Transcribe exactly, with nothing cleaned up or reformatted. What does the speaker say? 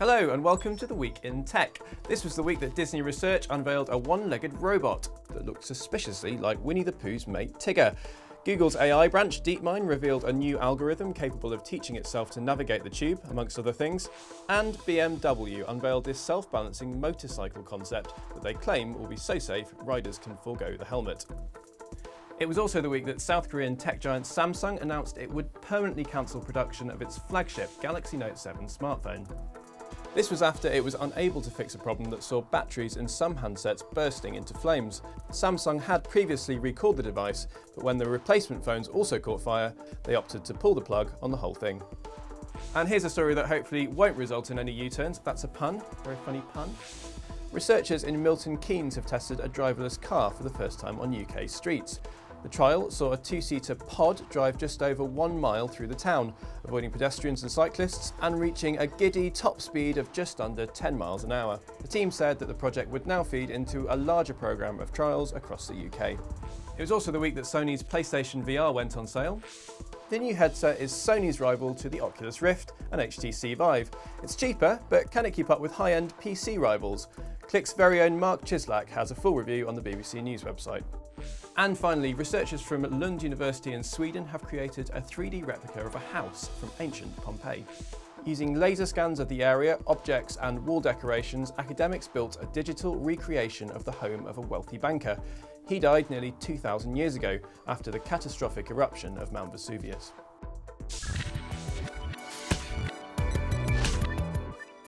Hello and welcome to the Week in Tech. This was the week that Disney Research unveiled a one-legged robot that looked suspiciously like Winnie the Pooh's mate Tigger. Google's A I branch, DeepMind, revealed a new algorithm capable of teaching itself to navigate the tube, amongst other things, and B M W unveiled this self-balancing motorcycle concept that they claim will be so safe riders can forego the helmet. It was also the week that South Korean tech giant Samsung announced it would permanently cancel production of its flagship Galaxy Note seven smartphone. This was after it was unable to fix a problem that saw batteries in some handsets bursting into flames. Samsung had previously recalled the device, but when the replacement phones also caught fire, they opted to pull the plug on the whole thing. And here's a story that hopefully won't result in any U-turns. That's a pun, very funny pun. Researchers in Milton Keynes have tested a driverless car for the first time on U K streets. The trial saw a two-seater pod drive just over one mile through the town, avoiding pedestrians and cyclists and reaching a giddy top speed of just under ten miles an hour. The team said that the project would now feed into a larger programme of trials across the U K. It was also the week that Sony's PlayStation V R went on sale. The new headset is Sony's rival to the Oculus Rift and H T C Vive. It's cheaper, but can it keep up with high-end P C rivals? Click's very own Mark Chislak has a full review on the B B C News website. And finally, researchers from Lund University in Sweden have created a three D replica of a house from ancient Pompeii. Using laser scans of the area, objects and wall decorations, academics built a digital recreation of the home of a wealthy banker. He died nearly two thousand years ago after the catastrophic eruption of Mount Vesuvius.